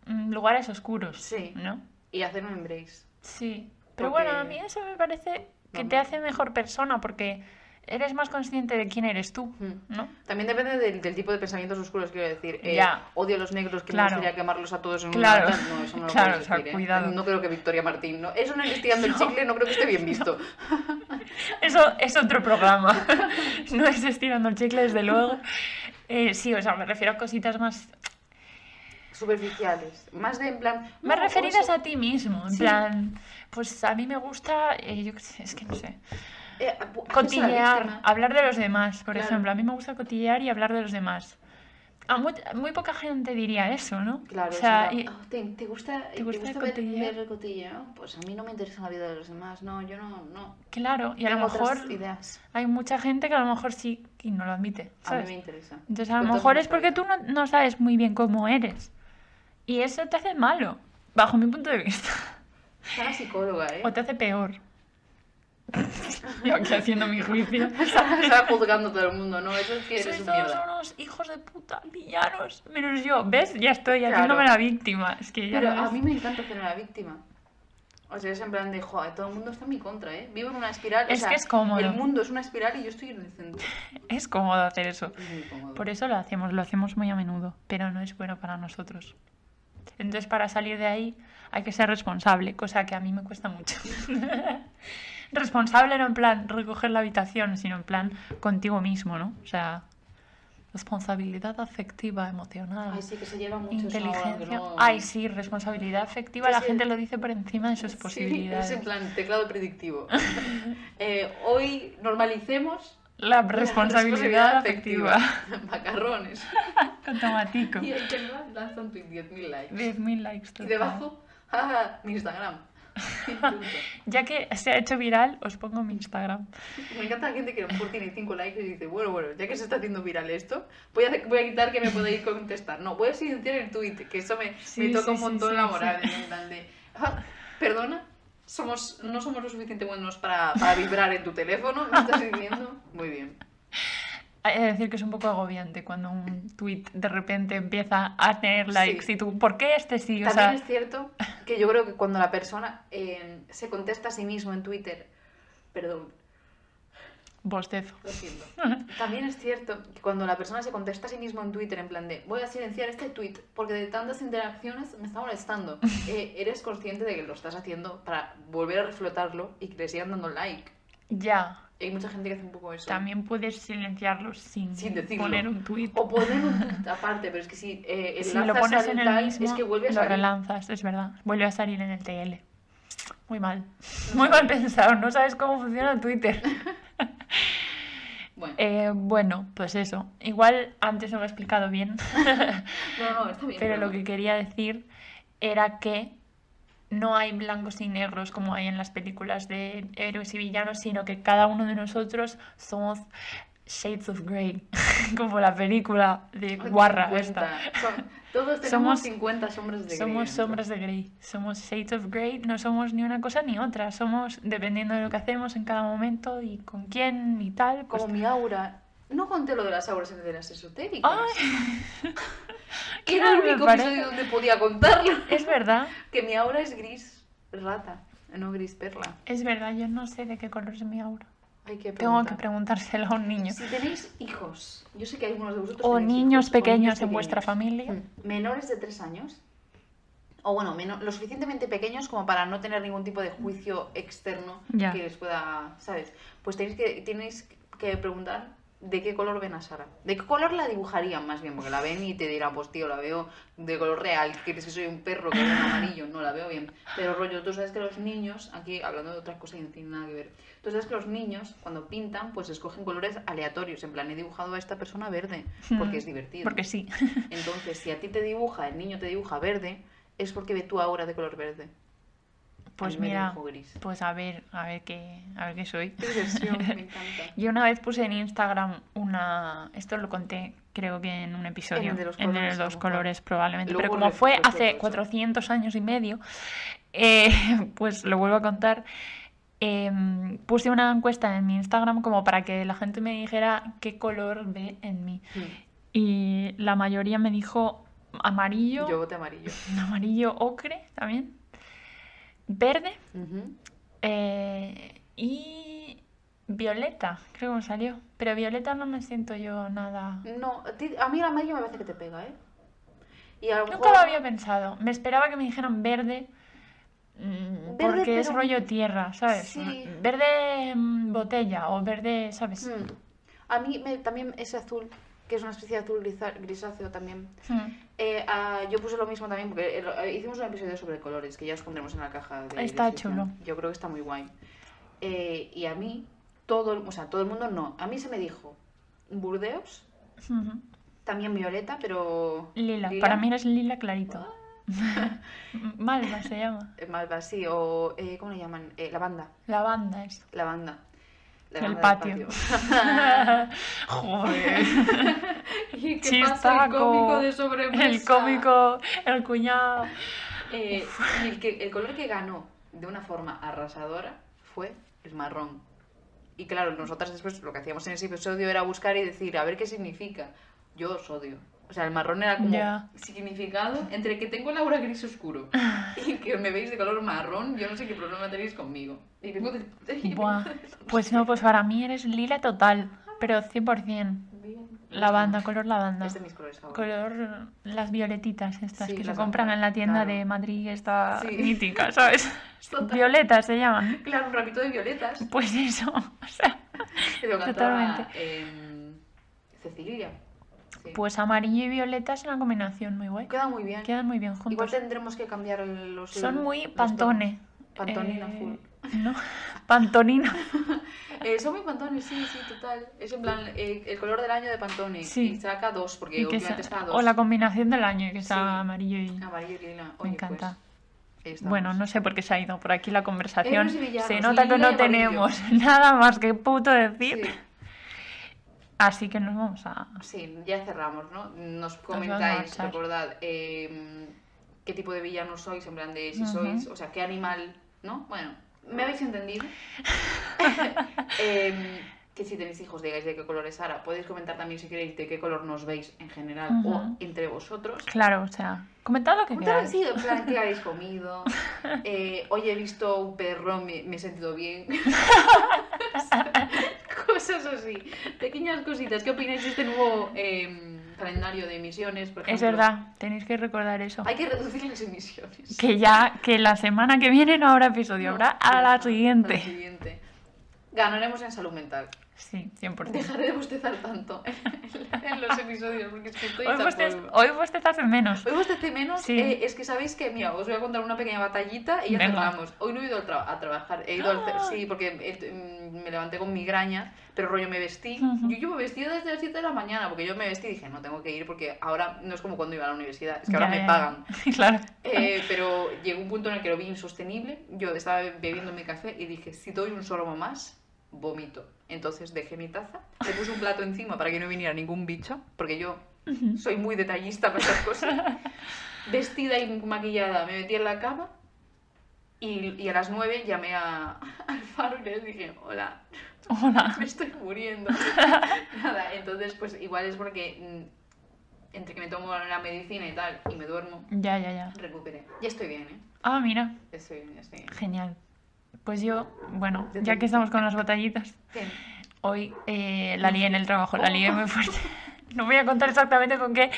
lugares oscuros. Sí. ¿No? Y hacer un embrace. Sí. Pero porque... bueno, a mí eso me parece que te hace mejor persona porque... eres más consciente de quién eres tú, ¿no? También depende del tipo de pensamientos oscuros, quiero decir. Odio a los negros, que me gustaría quemarlos a todos en una batalla. No, eso no lo puedo decir, cuidado. No creo que Victoria Martín, ¿no? Eso en Estirando el Chicle no creo que esté bien visto. Eso es otro programa. No es Estirando el Chicle, desde luego. Sí, o sea, me refiero a cositas más... superficiales, más de en plan... más referidas a ti mismo, en plan... pues a mí me gusta... yo qué sé, es que no sé... cotillear, hablar de los demás, por ejemplo. A mí me gusta cotillear y hablar de los demás. A muy poca gente diría eso, ¿no? Claro, o sea, y... ¿Te gusta ver cotillear? Pues a mí no me interesa la vida de los demás, no, yo no. Claro, y a lo mejor hay mucha gente que a lo mejor sí y no lo admite, ¿sabes? A mí me interesa. Entonces a lo mejor es porque tú no sabes muy bien cómo eres. Y eso te hace malo, bajo mi punto de vista. Es una psicóloga, ¿eh? O te hace peor. Yo aquí haciendo mi juicio. Estaba juzgando todo el mundo, ¿no? Eso es que eres un mierda. Todos unos hijos de puta, villanos. Menos yo, ¿ves? Ya estoy haciéndome la víctima. Es que ya pero a mí me encanta hacerme la víctima. O sea, es en plan de, joder, todo el mundo está en mi contra, ¿eh? Vivo en una espiral. Es o sea, que es cómodo. El mundo es una espiral y yo estoy en el centro. Es cómodo hacer eso. Es muy cómodo. Por eso lo hacemos muy a menudo. Pero no es bueno para nosotros. Entonces, para salir de ahí hay que ser responsable, cosa que a mí me cuesta mucho. Responsable no en plan recoger la habitación, sino en plan contigo mismo, ¿no? O sea, responsabilidad afectiva, emocional. Ay, sí, que se lleva mucho inteligencia. Ahora, no... Ay, sí, responsabilidad afectiva. La gente lo dice por encima de sus posibilidades. Sí, es en plan teclado predictivo. Hoy normalicemos la responsabilidad afectiva. Macarrones. Con tomatico. Y el canal lanza un tweet, 10.000 likes. 10.000 likes. Total. Y debajo, mi Instagram. Ya que se ha hecho viral, os pongo mi Instagram. Me encanta la gente que a lo mejor tiene 5 likes y dice, bueno, ya que se está haciendo viral esto, voy a quitar que me podáis contestar. No, voy a silenciar el tweet, que eso me toca un montón la moral. Perdona, no somos lo suficiente buenos para vibrar en tu teléfono, ¿me estás diciendo? Muy bien. Hay que decir que es un poco agobiante cuando un tuit de repente empieza a tener likes y tú, ¿por qué este sí? O también sea... es cierto que yo creo que cuando la persona se contesta a sí mismo en Twitter, perdón, bostezo. Lo siento. También es cierto que cuando la persona se contesta a sí mismo en Twitter en plan de, voy a silenciar este tuit porque de tantas interacciones me está molestando. Eres consciente de que lo estás haciendo para volver a reflotarlo y que le sigan dando like. Ya. Hay mucha gente que hace un poco eso. También puedes silenciarlo sin poner un tuit. O poner un tuit aparte, pero es que si lo pones en el mismo, es que vuelve a salir. Lo relanzas, es verdad. Vuelve a salir en el TL. Muy mal. Muy mal pensado. No sabes cómo funciona Twitter. Bueno. Bueno, pues eso. Igual antes no me he explicado bien. No, está bien. Pero lo que quería decir era que no hay blancos y negros como hay en las películas de héroes y villanos, sino que cada uno de nosotros somos shades of grey, como la película de Guarra esta. Todos tenemos 50 sombras de grey. Somos sombras de grey, somos shades of grey, no somos ni una cosa ni otra, somos dependiendo de lo que hacemos en cada momento y con quién y tal. Pues... Como mi aura. No conté lo de las auras de las esotéricas. Ay. Que era el único episodio donde podía contarlo. Es verdad. Que mi aura es gris rata, no gris perla. Es verdad, yo no sé de qué color es mi aura. Hay que preguntar. Tengo que preguntárselo a un niño. Si tenéis hijos, yo sé que algunos de vosotros... O niños, hijos, pequeños, o niños pequeños en vuestra familia. Menores de 3 años. O bueno, lo suficientemente pequeños como para no tener ningún tipo de juicio externo que les pueda... ¿Sabes? Pues tenéis que preguntar... ¿De qué color ven a Sara? ¿De qué color la dibujarían más bien? Porque la ven y te dirán, pues tío, la veo de color real, crees que soy un perro que es amarillo, no la veo bien. Pero rollo, tú sabes que los niños, aquí hablando de otras cosas y no tiene nada que ver, tú sabes que los niños cuando pintan pues escogen colores aleatorios, en plan he dibujado a esta persona verde, porque es divertido. Porque sí. Entonces, si a ti te dibuja, el niño te dibuja verde, es porque ve tu aura de color verde. Pues mira, pues a ver qué soy. Qué versión, me encanta. Yo una vez puse en Instagram una... Esto lo conté, creo que en un episodio. En el de los colores probablemente. Pero como fue hace 400 años y medio, pues lo vuelvo a contar. Puse una encuesta en mi Instagram como para que la gente me dijera qué color ve en mí. Y la mayoría me dijo amarillo. Yo voté amarillo. Amarillo ocre también. Verde y violeta, creo que me salió. Pero violeta no me siento yo nada. No, a mí el amarillo me parece que te pega, ¿eh? Y a lo mejor... Nunca lo había pensado. Me esperaba que me dijeran verde, porque pero... es rollo tierra, ¿sabes? Sí. Verde botella o verde, ¿sabes? A mí también es azul, que es una especie de azul grisáceo también. Yo puse lo mismo también porque hicimos un episodio sobre colores que ya os pondremos en la caja de está descripción. Chulo. Yo creo que está muy guay. Y a mí, todo el mundo no. A mí se me dijo burdeos, también violeta, pero... Lila. Para mí eres lila clarito. Malva se llama. Malva, sí. O, ¿cómo le llaman? Lavanda. Lavanda es. Lavanda. El patio. Joder. ¿Y qué pasa el cómico de sobremesa? El cómico, el cuñado. El color que ganó de una forma arrasadora fue el marrón. Y claro, nosotras después lo que hacíamos en ese episodio era buscar y decir, a ver qué significa. Yo os odio. O sea, el marrón era como significado entre que tengo el aura gris oscuro y que me veis de color marrón, yo no sé qué problema tenéis conmigo. Y buah. Pues no, pues para mí eres lila total, pero 100%. Bien. Lavanda, color lavanda. Es de mis colores favoritos. Color las violetitas estas que se compran en la tienda de Madrid, esta mítica, ¿sabes? Violetas se llaman. Claro, un ramito de violetas. Pues eso, o sea, pero totalmente. Cantaba, Cecilia. Pues amarillo y violeta es una combinación muy guay. Queda muy bien. Quedan muy bien juntos. Igual tendremos que cambiar los... Son muy Pantone. Pantonina full. ¿No? Pantonina. Son muy Pantone, sí, total. Es en plan el color del año de Pantone. Sí. Y saca 2, porque obviamente está 2. O la combinación del año, que está amarillo y... Amarillo y lila. Oye, me encanta. Pues, bueno, no sé por qué se ha ido por aquí la conversación. Se nota que no tenemos nada más que puto decir. Sí. Así que nos vamos a... Sí, ya cerramos, ¿no? Nos comentáis, recordad, qué tipo de villanos sois, en plan de si sois, o sea, qué animal, ¿no? Bueno, ¿me habéis entendido? Que si tenéis hijos digáis de qué color es Sara. Podéis comentar también si queréis de qué color nos veis en general o entre vosotros. Claro, o sea, comentad lo que queráis. Sí, en plan, ¿qué habéis comido? Hoy he visto un perro, me he sentido bien. Cosas así, pequeñas cositas. ¿Qué opináis de este nuevo calendario de emisiones, por ejemplo? Es verdad, tenéis que recordar eso. Hay que reducir las emisiones. Que la semana que viene no habrá episodio, habrá a la siguiente. Ganaremos en salud mental. Sí, 100%. Dejaré de bostezar tanto en los episodios, porque es que estoy... Hoy bostezas menos. Hoy bostezé menos, sí. Es que sabéis que, mira, os voy a contar una pequeña batallita y ya terminamos. Hoy no he ido a trabajar, he ido sí, porque me levanté con migrañas, pero rollo me vestí. Uh-huh. Yo me vestí desde las 7 de la mañana, porque yo me vestí y dije, no, tengo que ir, porque ahora no es como cuando iba a la universidad, es que ahora me pagan. Claro. Pero llegó un punto en el que lo vi insostenible, yo estaba bebiendo mi café y dije, si doy un sorbo más, vomito. Entonces dejé mi taza, le puse un plato encima para que no viniera ningún bicho, porque yo soy muy detallista para esas cosas. Vestida y maquillada, me metí en la cama y a las 9 llamé al Faro y les dije, hola, hola, me estoy muriendo. Nada, entonces pues igual es porque entre que me tomo la medicina y tal y me duermo, ya recuperé. Ya estoy bien, ¿eh? Ah, mira. Estoy bien, ya estoy bien. Genial. Pues yo, bueno, ya que estamos con las batallitas, ¿qué? Hoy la lié en el trabajo, la lié muy fuerte. No voy a contar exactamente con qué,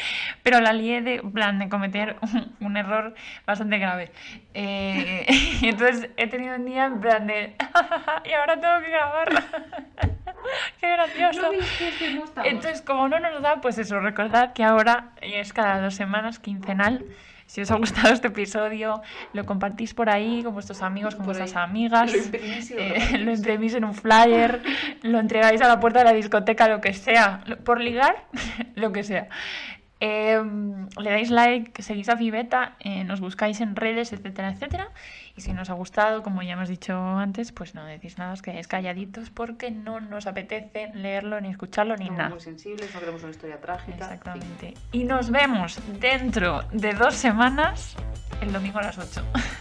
pero la lié de cometer un error bastante grave. Y entonces he tenido un día en plan de... y ahora tengo que grabar. ¡Qué gracioso! No, no estamos. Entonces, como no nos da, pues eso, recordad que ahora es cada 2 semanas, quincenal. Si os ha gustado este episodio, lo compartís por ahí con vuestros amigos, con vuestras amigas. Lo imprimís en un flyer, lo entregáis a la puerta de la discoteca, lo que sea. Por ligar, lo que sea. Le dais like, seguís a Phi Beta, nos buscáis en redes, etcétera, etcétera. Y si nos ha gustado, como ya hemos dicho antes, pues no decís nada, os quedáis calladitos porque no nos apetece leerlo, ni escucharlo, ni nada. Somos muy sensibles, no queremos una historia trágica. Exactamente. Y nos vemos dentro de 2 semanas, el domingo a las 8.